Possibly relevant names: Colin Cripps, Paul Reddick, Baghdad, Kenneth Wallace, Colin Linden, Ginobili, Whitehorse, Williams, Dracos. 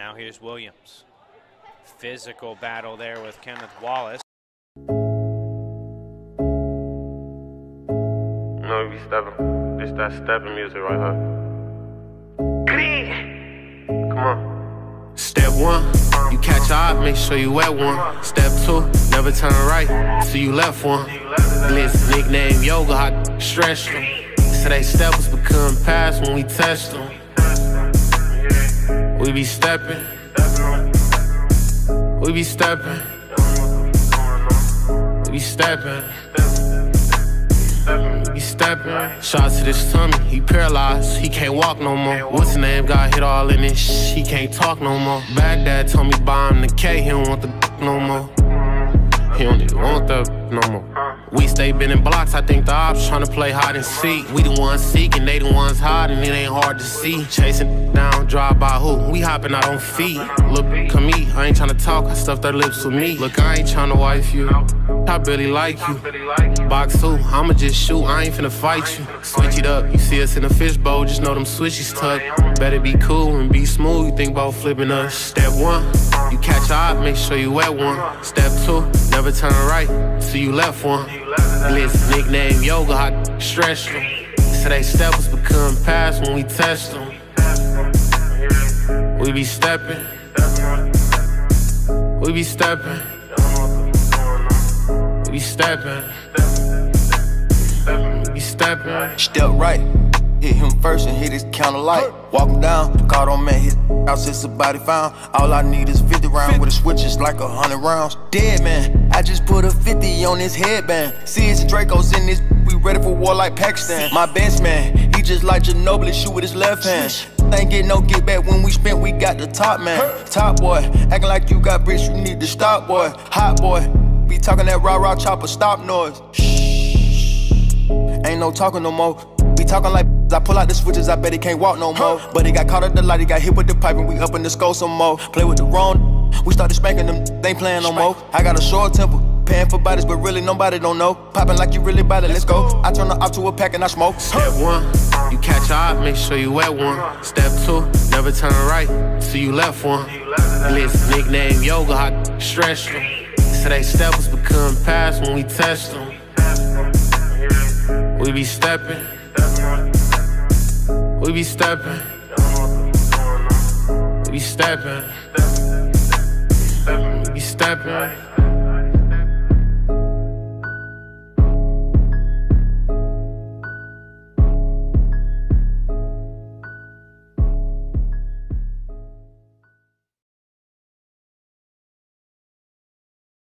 Now here's Williams. Physical battle there with Kenneth Wallace. No, we stepping. This that stepping music right here. Green. Come on. Step one, you catch your eye, make sure you wet one. Step two, never turn right, so you left one. Blitz nickname yoga, I stretch them. Today steppers become past when we test them. We be stepping. We be stepping. We be stepping. He steppin', shot to this tummy, he paralyzed, he can't walk no more. What's his name, got hit all in this shit, he can't talk no more. Baghdad told me buy him the K, he don't want the no more. He don't even want that no more. We stay bending blocks, I think the ops tryna play hide and seek. We the ones seeking, they the ones hiding, it ain't hard to see. Chasing down, drive by who, we hopping out on feet. Look, come eat, I ain't tryna talk, I stuffed their lips with me. Look, I ain't tryna wife you. I really like you. Box two, I'ma just shoot, I ain't finna fight you. Switch it up, you see us in a fishbowl, just know them switches tucked. Better be cool and be smooth, you think about flipping us. Step one, you catch your eye, make sure you wet one. Step two, never turn right, so you left one. Blitz nickname yoga, I stretch them. Today steppers become past when we test them. We be stepping. We be stepping. We steppin', we steppin'. Step right, hit him first and hit his counter light. Walk him down, caught on man, his house is a body found. All I need is 50 rounds with a switch, it's like 100 rounds. Dead man, I just put a 50 on his headband. See his Dracos in this, we ready for war like Pakistan. My best man, he just like Ginobili, shoot with his left hand. Ain't get no get back when we spent, we got the top man. Top boy, acting like you got bricks, you need to stop boy. Hot boy. Be talking that rah-rah chopper, stop noise. Shh. Ain't no talking no more. Be talking like I pull out the switches, I bet he can't walk no more. But he got caught at the light, he got hit with the pipe, and we up in the skull some more. Play with the wrong, we started spanking them, they ain't playing no more. I got a short temper, paying for bodies, but really nobody don't know. Popping like you really body, let's go. I turn the op to a pack and I smoke. Step one, you catch your eye, make sure you wet one. Step two, never turn right, so you left one. Blitz nickname yoga, I stretch them. Today steppers become past when we test them. We be stepping. We be stepping. We be stepping. We stepping.